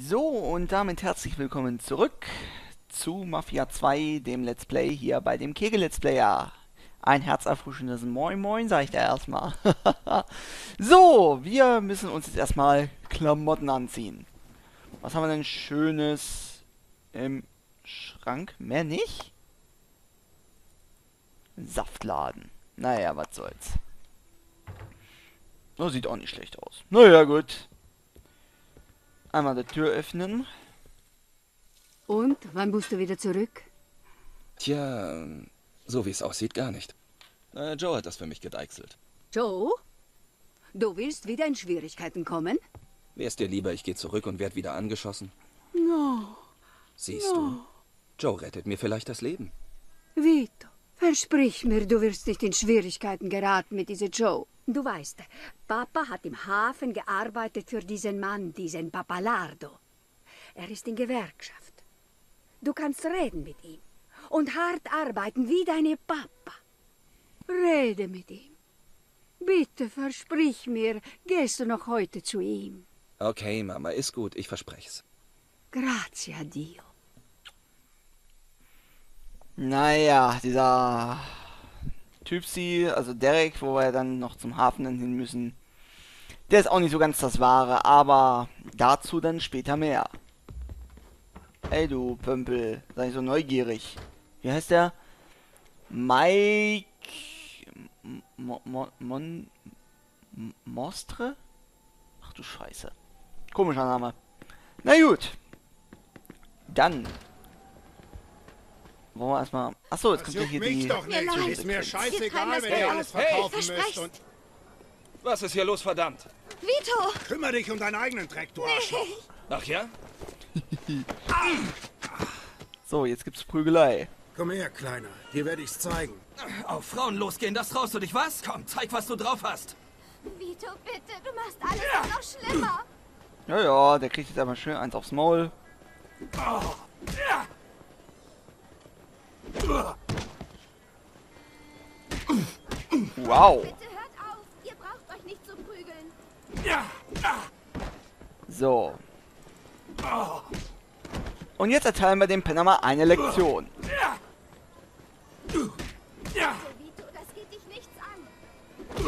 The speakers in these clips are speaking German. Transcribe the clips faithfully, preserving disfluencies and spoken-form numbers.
So, und damit herzlich willkommen zurück zu Mafia zwei, dem Let's Play hier bei dem Kegel-Let's Player. Ein herzerfrischendes Moin Moin, sage ich da erstmal. So, wir müssen uns jetzt erstmal Klamotten anziehen. Was haben wir denn Schönes im Schrank? Mehr nicht? Saftladen. Naja, was soll's. So, sieht auch nicht schlecht aus. Naja, gut. Einmal die Tür öffnen. Und, wann bist du wieder zurück? Tja, so wie es aussieht, gar nicht. Äh, Joe hat das für mich gedeichselt. Joe? Du willst wieder in Schwierigkeiten kommen? Wär's dir lieber, ich gehe zurück und werd wieder angeschossen? No. Siehst no. du, Joe rettet mir vielleicht das Leben. Vito, versprich mir, du wirst nicht in Schwierigkeiten geraten mit dieser Joe. Du weißt, Papa hat im Hafen gearbeitet für diesen Mann, diesen Papalardo. Er ist in Gewerkschaft. Du kannst reden mit ihm und hart arbeiten wie deine Papa. Rede mit ihm. Bitte versprich mir, gehst du noch heute zu ihm. Okay, Mama, ist gut, ich verspreche's. Grazie a Dio. Naja, dieser Typsi, also Derek, wo wir dann noch zum Hafen hin müssen, der ist auch nicht so ganz das Wahre, aber dazu dann später mehr. Ey du Pömpel, sei nicht so neugierig. Wie heißt der? Mike... Mo Mo Mon... Mostre? Ach du Scheiße. Komischer Name. Na gut. Dann wollen wir erstmal... Achso, jetzt das kommt hier die... Doch nicht. Mir ist mir scheißegal, wenn ihr alles verkaufen müsst hey, und... Was ist hier los, verdammt? Vito! Kümmer dich um deinen eigenen Dreck, du nee. Arschloch. Ach ja? So, jetzt gibt's Prügelei. Komm her, Kleiner. Dir werde ich's zeigen. Auf Frauen losgehen, das traust du dich, was? Komm, zeig, was du drauf hast. Vito, bitte, du machst alles ja. noch schlimmer. Ja, ja, der kriegt jetzt einmal schön eins aufs Maul. Oh. Ja. Wow. Bitte hört auf, ihr braucht euch nicht zu prügeln. Ja. So. Und jetzt erteilen wir dem Penner mal eine Lektion. Vito, das geht dich nichts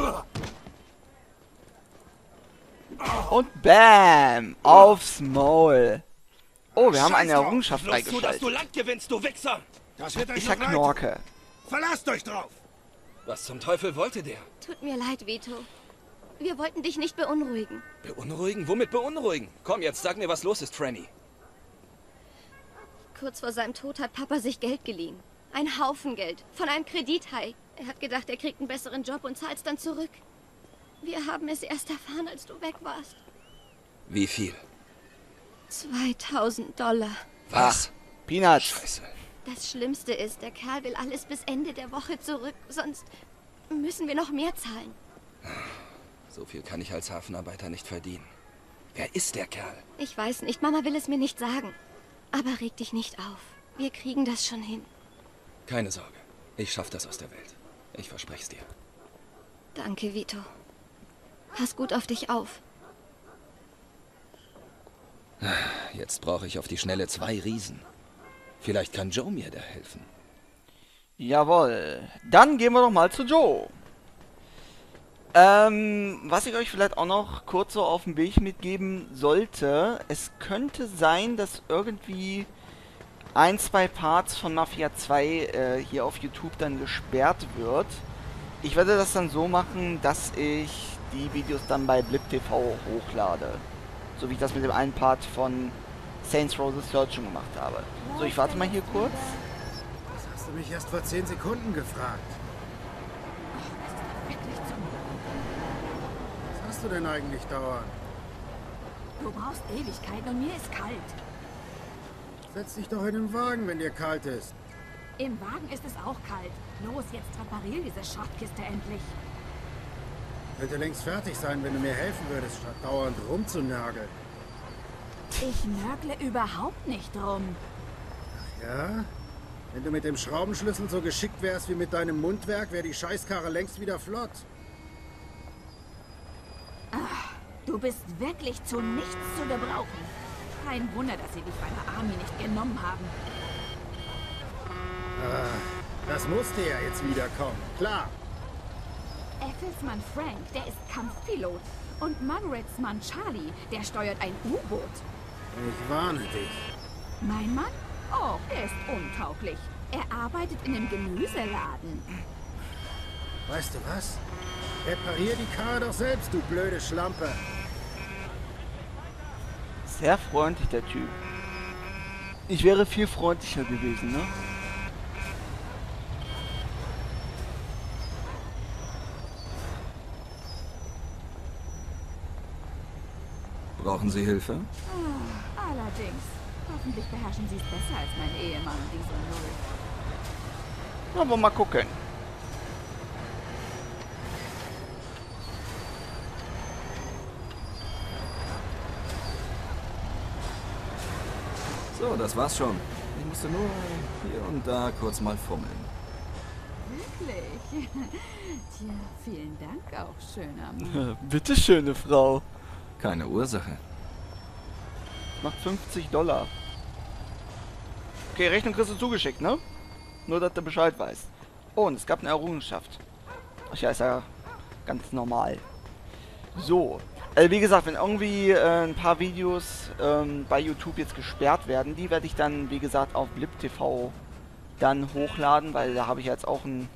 an. Und bam! Aufs Maul. Oh, wir haben eine Errungenschaft freigeschaltet. Ich sag Knorke. Verlasst euch drauf! Was zum Teufel wollte der? Tut mir leid, Vito. Wir wollten dich nicht beunruhigen. Beunruhigen? Womit beunruhigen? Komm jetzt, sag mir, was los ist, Franny. Kurz vor seinem Tod hat Papa sich Geld geliehen. Ein Haufen Geld. Von einem Kredithai. Er hat gedacht, er kriegt einen besseren Job und zahlt's dann zurück. Wir haben es erst erfahren, als du weg warst. Wie viel? zweitausend Dollar. Was? Ach, Peanuts. Scheiße. Das Schlimmste ist, der Kerl will alles bis Ende der Woche zurück. Sonst müssen wir noch mehr zahlen. So viel kann ich als Hafenarbeiter nicht verdienen. Wer ist der Kerl? Ich weiß nicht. Mama will es mir nicht sagen. Aber reg dich nicht auf. Wir kriegen das schon hin. Keine Sorge. Ich schaff das aus der Welt. Ich verspreche es dir. Danke, Vito. Pass gut auf dich auf. Jetzt brauche ich auf die Schnelle zwei Riesen. Vielleicht kann Joe mir da helfen. Jawohl. Dann gehen wir doch mal zu Joe. Ähm, was ich euch vielleicht auch noch kurz so auf dem Weg mitgeben sollte, es könnte sein, dass irgendwie ein, zwei Parts von Mafia zwei äh, hier auf YouTube dann gesperrt wird. Ich werde das dann so machen, dass ich die Videos dann bei BlipTV hochlade. So wie ich das mit dem einen Part von Saints Roses Searching gemacht habe. So, ich warte mal hier kurz. Das hast du mich erst vor zehn Sekunden gefragt. Du denn eigentlich dauern? Du brauchst Ewigkeit und mir ist kalt. Setz dich doch in den Wagen, wenn dir kalt ist. Im Wagen ist es auch kalt. Los, jetzt reparier diese Schrottkiste endlich. Hätte längst fertig sein, wenn du mir helfen würdest, statt dauernd rumzunörgeln. Ich nörgle überhaupt nicht rum. Ach ja? Wenn du mit dem Schraubenschlüssel so geschickt wärst wie mit deinem Mundwerk, wäre die Scheißkarre längst wieder flott. Du bist wirklich zu nichts zu gebrauchen. Kein Wunder, dass sie dich bei der Army nicht genommen haben. Ah, das musste ja jetzt wieder kommen, klar. Effels Mann Frank, der ist Kampfpilot. Und Manreds Mann Charlie, der steuert ein U-Boot. Ich warne dich. Mein Mann? Oh, er ist untauglich. Er arbeitet in einem Gemüseladen. Weißt du was? Reparier die Karre doch selbst, du blöde Schlampe. Sehr freundlich, der Typ. Ich wäre viel freundlicher gewesen, ne? Brauchen Sie Hilfe? Ah, allerdings. Hoffentlich beherrschen Sie es besser als mein Ehemann, dieser Null. Aber mal gucken. So, das war's schon. Ich musste nur hier und da kurz mal fummeln. Wirklich? Tja, vielen Dank auch, schöner Mann. Bitte, schöne Frau. Keine Ursache. Macht fünfzig Dollar. Okay, Rechnung kriegst du zugeschickt, ne? Nur, dass du Bescheid weißt. Oh, und es gab eine Errungenschaft. Ach ja, ist ja ganz normal. So. Also wie gesagt, wenn irgendwie äh, ein paar Videos ähm, bei YouTube jetzt gesperrt werden, die werde ich dann, wie gesagt, auf BlipTV dann hochladen, weil da habe ich jetzt auch einen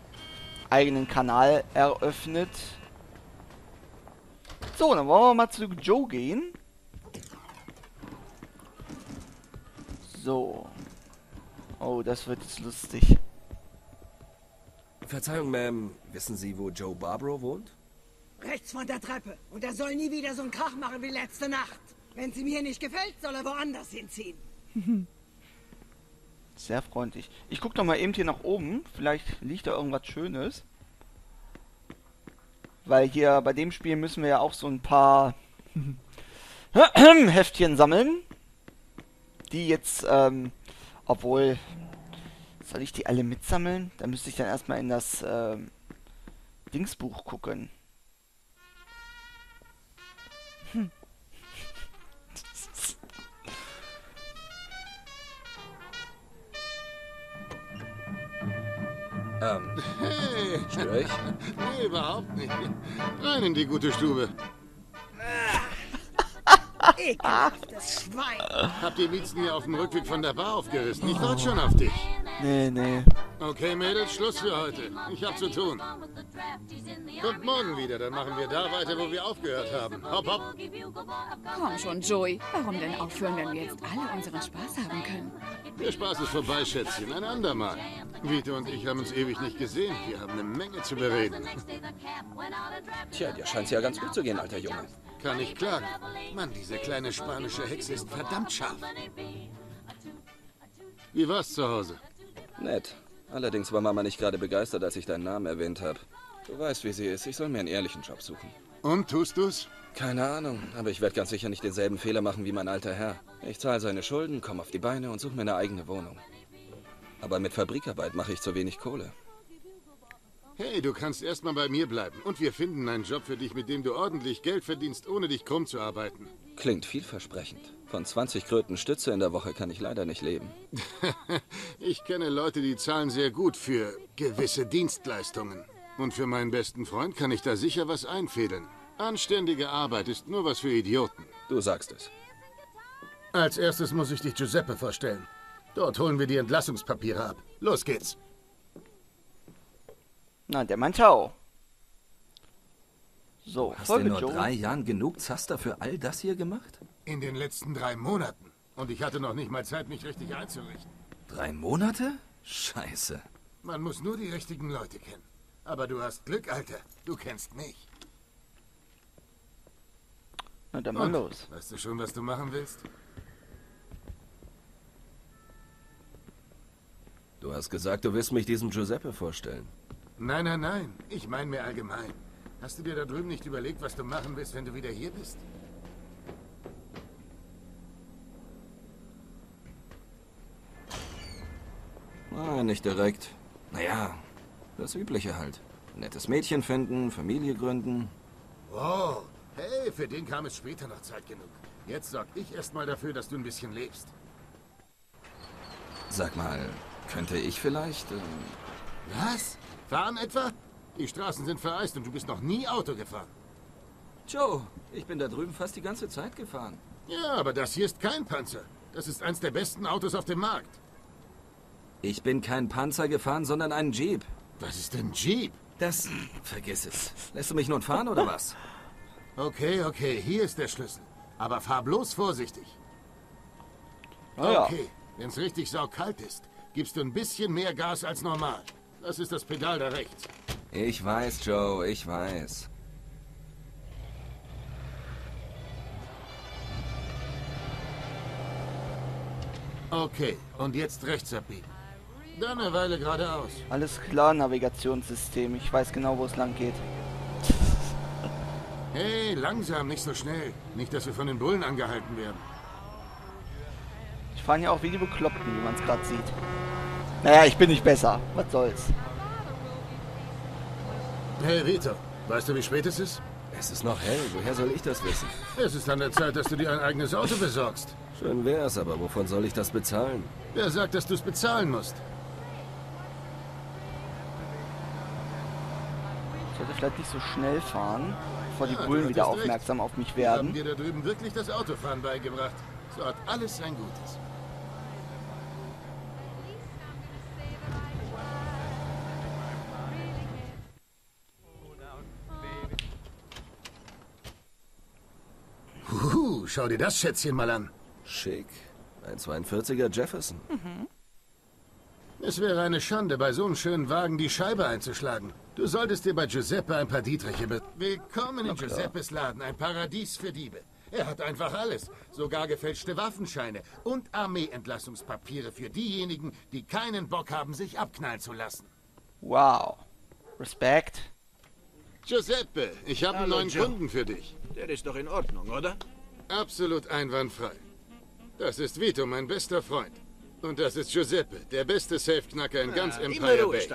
eigenen Kanal eröffnet. So, dann wollen wir mal zu Joe gehen. So. Oh, das wird jetzt lustig. Verzeihung, Ma'am. Wissen Sie, wo Joe Barbaro wohnt? Rechts von der Treppe. Und er soll nie wieder so einen Krach machen wie letzte Nacht. Wenn es ihm hier nicht gefällt, soll er woanders hinziehen. Sehr freundlich. Ich gucke doch mal eben hier nach oben. Vielleicht liegt da irgendwas Schönes. Weil hier bei dem Spiel müssen wir ja auch so ein paar Heftchen sammeln. Die jetzt, ähm, obwohl, soll ich die alle mitsammeln? Da müsste ich dann erstmal in das ähm, Dingsbuch gucken. Hm. Ähm, hey. Störe ich? Nee, überhaupt nicht. Rein in die gute Stube. Ekelhaftes Schwein. Hab die Miezen hier auf dem Rückweg von der Bar aufgerissen. Ich warte schon auf dich. Nee, nee. Okay, Mädels, Schluss für heute. Ich hab zu tun. Kommt morgen wieder, dann machen wir da weiter, wo wir aufgehört haben. Hopp, hopp. Komm schon, Joey. Warum denn aufhören, wenn wir jetzt alle unseren Spaß haben können? Der Spaß ist vorbei, Schätzchen. Ein andermal. Vito und ich haben uns ewig nicht gesehen. Wir haben eine Menge zu bereden. Tja, dir scheint's ja ganz gut zu gehen, alter Junge. Kann ich klagen. Mann, diese kleine spanische Hexe ist verdammt scharf. Wie war's zu Hause? Nett. Allerdings war Mama nicht gerade begeistert, als ich deinen Namen erwähnt habe. Du weißt, wie sie ist. Ich soll mir einen ehrlichen Job suchen. Und, tust du's? Keine Ahnung, aber ich werde ganz sicher nicht denselben Fehler machen wie mein alter Herr. Ich zahle seine Schulden, komme auf die Beine und suche mir eine eigene Wohnung. Aber mit Fabrikarbeit mache ich zu wenig Kohle. Hey, du kannst erstmal bei mir bleiben. Und wir finden einen Job für dich, mit dem du ordentlich Geld verdienst, ohne dich krumm zu arbeiten. Klingt vielversprechend. Von zwanzig Kröten Stütze in der Woche kann ich leider nicht leben. Ich kenne Leute, die zahlen sehr gut für gewisse Dienstleistungen. Und für meinen besten Freund kann ich da sicher was einfädeln. Anständige Arbeit ist nur was für Idioten. Du sagst es. Als erstes muss ich dich Giuseppe vorstellen. Dort holen wir die Entlassungspapiere ab. Los geht's. Na, der Mann, ciao. So, hast du in nur drei Jahren genug Zaster für all das hier gemacht? In den letzten drei Monaten. Und ich hatte noch nicht mal Zeit, mich richtig einzurichten. Drei Monate? Scheiße. Man muss nur die richtigen Leute kennen. Aber du hast Glück, Alter. Du kennst mich. Na, dann mal los. Weißt du schon, was du machen willst? Du hast gesagt, du willst mich diesem Giuseppe vorstellen. Nein, nein, nein. Ich meine mir allgemein. Hast du dir da drüben nicht überlegt, was du machen willst, wenn du wieder hier bist? Nein, nicht direkt. Naja, das Übliche halt. Nettes Mädchen finden, Familie gründen. Wow, Hey, für den kam es später noch Zeit genug. Jetzt sorg ich erstmal dafür, dass du ein bisschen lebst. Sag mal, könnte ich vielleicht... Ähm Was? Fahren etwa? Die Straßen sind vereist und du bist noch nie Auto gefahren. Joe, ich bin da drüben fast die ganze Zeit gefahren. Ja, aber das hier ist kein Panzer. Das ist eins der besten Autos auf dem Markt. Ich bin kein Panzer gefahren, sondern einen Jeep. Was ist denn Jeep? Das... Vergiss es. Lässt du mich nun fahren, oder was? Okay, okay, hier ist der Schlüssel. Aber fahr bloß vorsichtig. Okay, wenn es richtig saukalt ist, gibst du ein bisschen mehr Gas als normal. Das ist das Pedal da rechts. Ich weiß, Joe, ich weiß. Okay, und jetzt rechts abbiegen. Dann eine Weile geradeaus. Alles klar, Navigationssystem. Ich weiß genau, wo es lang geht. Hey, langsam, nicht so schnell. Nicht, dass wir von den Bullen angehalten werden. Ich fahre ja auch wie die Bekloppten, wie man es gerade sieht. Naja, ich bin nicht besser. Was soll's? Hey, Vito. Weißt du, wie spät es ist? Es ist noch hell. Woher soll ich das wissen? Es ist an der Zeit, dass du dir ein eigenes Auto besorgst. Schön wär's, aber wovon soll ich das bezahlen? Wer sagt, dass du es bezahlen musst? Ich sollte vielleicht nicht so schnell fahren, bevor die ja, Bullen wieder aufmerksam recht. auf mich werden. Wir haben dir da drüben wirklich das Autofahren beigebracht. So hat alles sein Gutes. Huhu, schau dir das Schätzchen mal an. Schick. Ein zweiundvierziger Jefferson. Mhm. Es wäre eine Schande, bei so einem schönen Wagen die Scheibe einzuschlagen. Du solltest dir bei Giuseppe ein paar Dietriche be... Willkommen in okay. Giuseppes Laden, ein Paradies für Diebe. Er hat einfach alles, sogar gefälschte Waffenscheine und Armeeentlassungspapiere für diejenigen, die keinen Bock haben, sich abknallen zu lassen. Wow. Respekt. Giuseppe, ich habe einen neuen Joe. Kunden für dich. Der ist doch in Ordnung, oder? Absolut einwandfrei. Das ist Vito, mein bester Freund. Und das ist Giuseppe, der beste Safe-Knacker in ah, ganz Empire Bay.